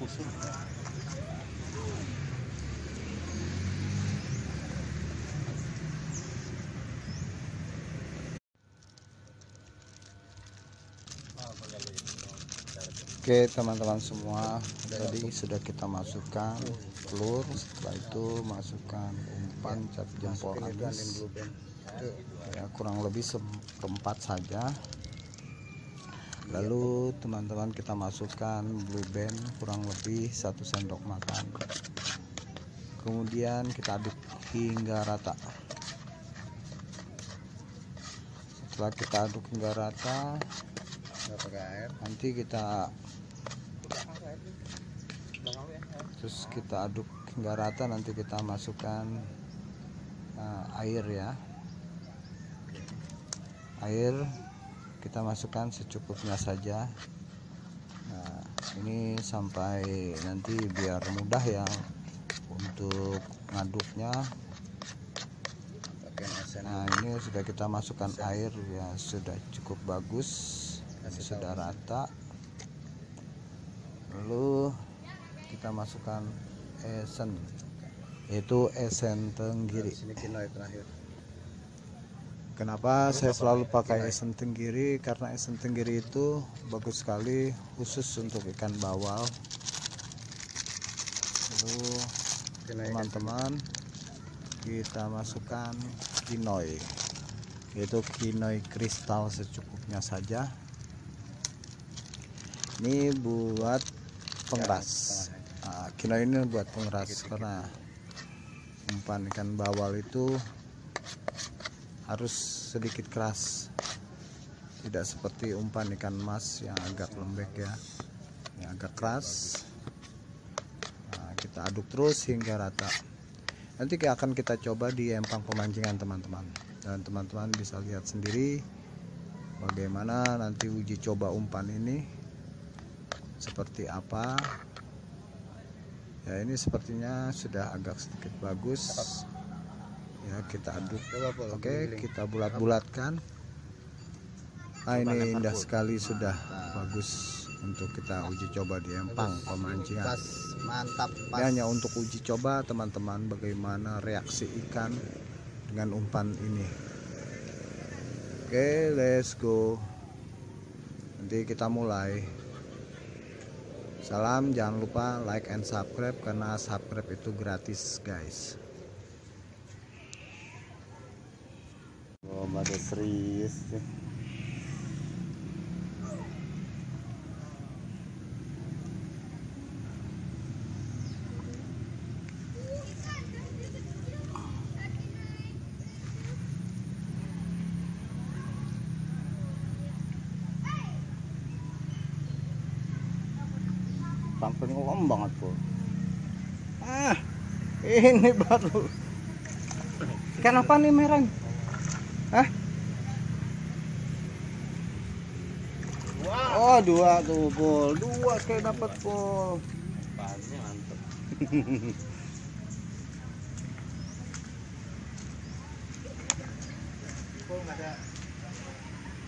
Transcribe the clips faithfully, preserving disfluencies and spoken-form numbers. kusut. Oke teman-teman semua, tadi sudah kita masukkan telur, setelah itu masukkan umpan cap jempol halus ya, kurang lebih seperempat saja. Lalu teman-teman kita masukkan Blue Band kurang lebih satu sendok makan, kemudian kita aduk hingga rata. Setelah kita aduk hingga rata, nanti kita terus kita aduk hingga rata, nanti kita masukkan uh, air ya, air kita masukkan secukupnya saja. Nah, ini sampai nanti biar mudah ya untuk ngaduknya. Nah, ini sudah kita masukkan air ya, sudah cukup bagus, sudah rata. Lalu kita masukkan esen, yaitu esen tenggiri. Kenapa saya selalu pakai esen tenggiri? Karena esen tenggiri itu bagus sekali khusus untuk ikan bawal. Lalu teman-teman kita masukkan kinoy, yaitu kinoy kristal secukupnya saja. Ini buat pengeras. Nah, kinoy ini buat pengeras karena umpan ikan bawal itu harus sedikit keras, tidak seperti umpan ikan mas yang agak lembek ya, yang agak keras. Nah, kita aduk terus hingga rata. Nanti akan kita coba di empang pemancingan teman-teman, dan teman-teman bisa lihat sendiri bagaimana nanti uji coba umpan ini seperti apa ya. Ini sepertinya sudah agak sedikit bagus ya, kita aduk. Oke, kita bulat-bulatkan. Nah, ini indah sekali, sudah bagus untuk kita uji coba di empang pemancingan. Ini hanya untuk uji coba teman-teman, bagaimana reaksi ikan dengan umpan ini. Oke, let's go, nanti kita mulai. Salam, jangan lupa like and subscribe karena subscribe itu gratis guys. Oh, ada serius. Sampai ngomong banget kok. Ah, ini baru. Kenapa nih merah? Hah? Oh, dua tuh pol, dua kayak dapat pol. Bannya mantep. Pol nggak ada.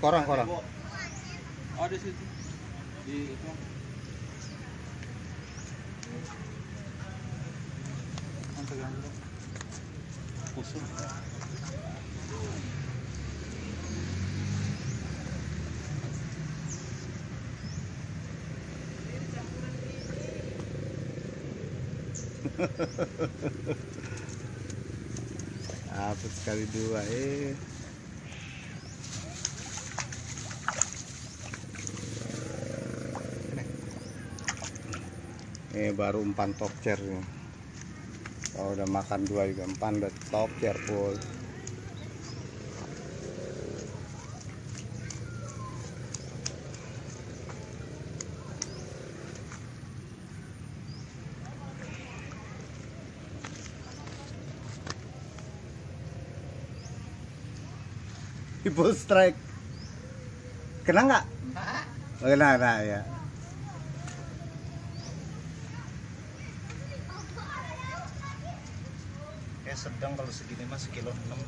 Korang korang. Oh, di situ. Di itu. Kusut. Apa sekali dua eh. Ini baru umpan top chair. Kalau udah makan dua juga umpan udah top chair full. Full strike. Kena nggak? Kena, kena ya. Sedang kalau segini mas sekilo enam.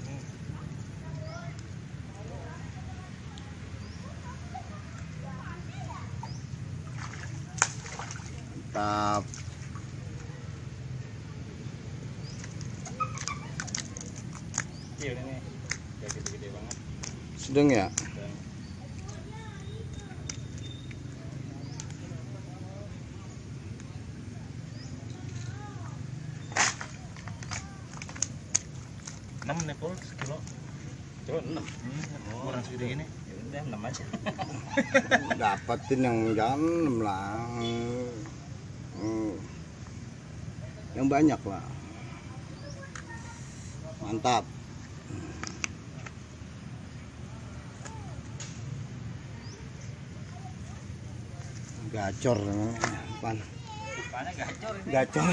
Mantap. Iya ini. Gede-gede banget. Sedang ya? enam nih pol sekilo. Coba enam. Hmm, orang segede gini. Ya udah enam aja. Dapatin yang jangan enam lah. Hmm. Yang banyak lah. Mantap. Gacor namanya. Pan. Pannya gacor ini. Gacor.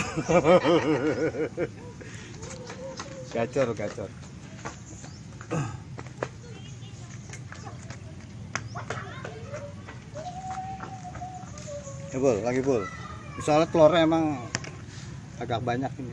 gacor, gacor. Ya, Bul, lagi Bul. Soalnya telurnya emang agak banyak ini.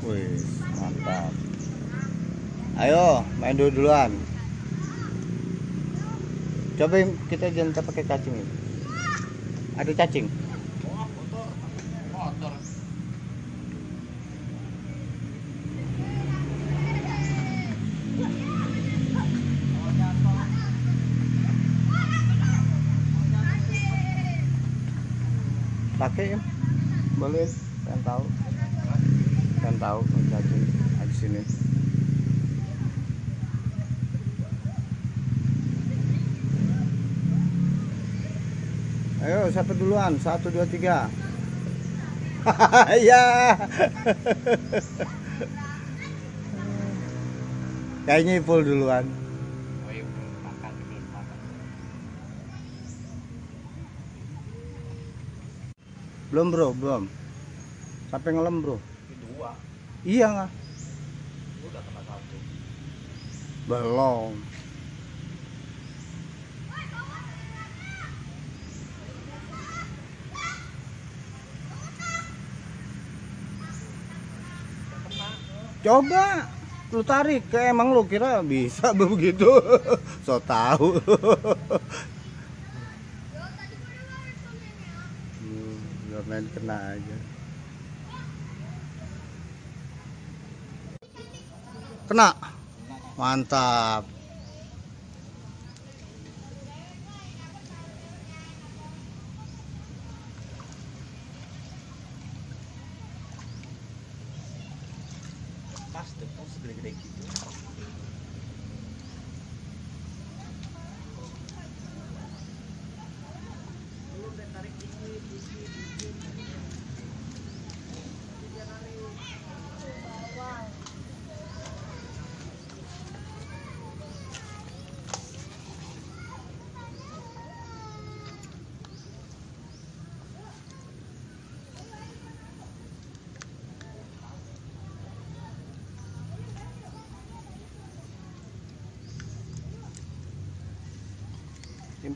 Wih, mantap. Ayo main dulu duluan. Coba kita jangan pakai cacing ini. Ada cacing? Oh, kotor. Kotor. Pakai ya? Boleh, pengen tahu. Kan tahu cacing di sini. Ayo satu duluan, satu dua tiga. Ya. Kayaknya full duluan. Belum bro, belum. Sampai ngelem bro. Iya nggak? Udah kena satu. Belum. Coba lu tarik, kayak emang lu kira bisa begitu? So tahu. Gak main kena aja. Kena, mantap. Pas depan segede-gede gitu.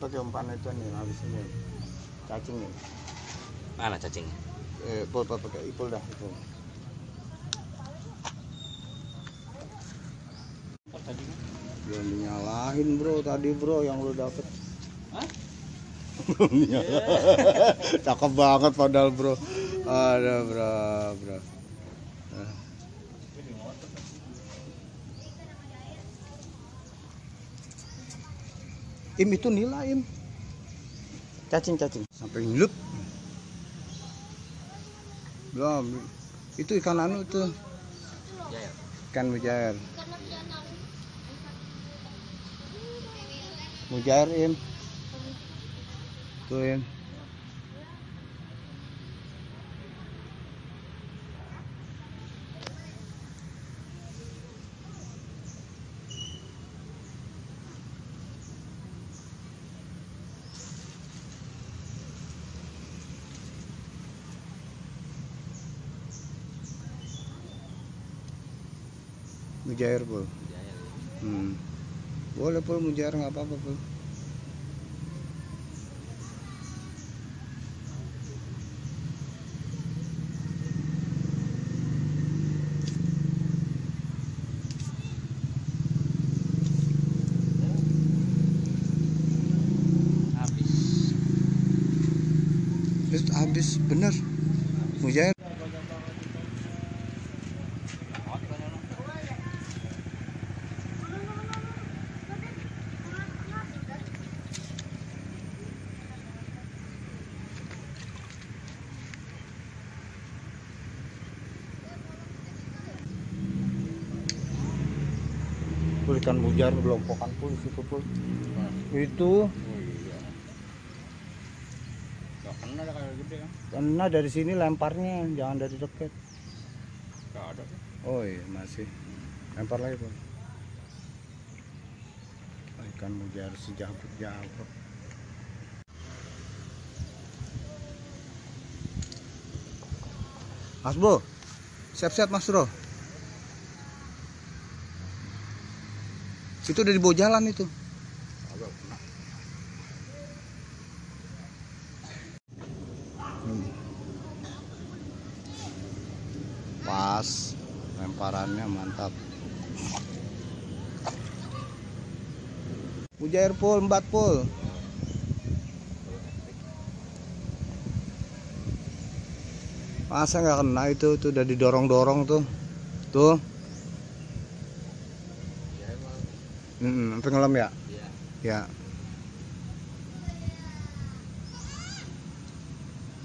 Pakai umpan itu nih habis ini cacing nih. Mana cacing? Eh, pol pakai ipol dah itu. Belum dinyalahin bro tadi bro yang lu dapet. Hah? Belum dinyalahin. Cakep banget padahal bro. Ada bro bro. Im itu nila, im. Cacing, cacing. Sampai ngilup. Belum. Itu ikan anu tuh. Ikan mujair. Mujair, im. Tuh, im. Mujair, Pul. Hmm. Boleh, Pul, mujair, nggak apa-apa, Pul. Habis. Terus habis, bener. Mujair. Ikan mujair belompokan pun situ pun nah. Itu oh, iya. Gak kena, kalau gede, kan? Kena dari sini lemparnya, jangan dari dekat. Gak ada. Oh iya masih lempar lagi pun. Oh, ikan mujair sejabut jabut. Mas Bro, siap-siap Mas Bro. Itu udah di bawah jalan itu. Hmm. Pas lemparannya mantap. Mujair Pul, empat Pul. Masa nggak kena itu, itu udah didorong-dorong tuh. Tuh. Hmm, pengelam ya? Ya. Ya.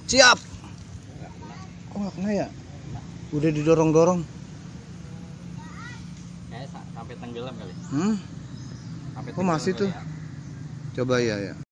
Siap. Kok nggak kena ya? Udah didorong-dorong. Kayaknya sampai tenggelam kali. Hmm? Sampai tenggelam. Oh, masih tuh. Ya. Coba ya ya.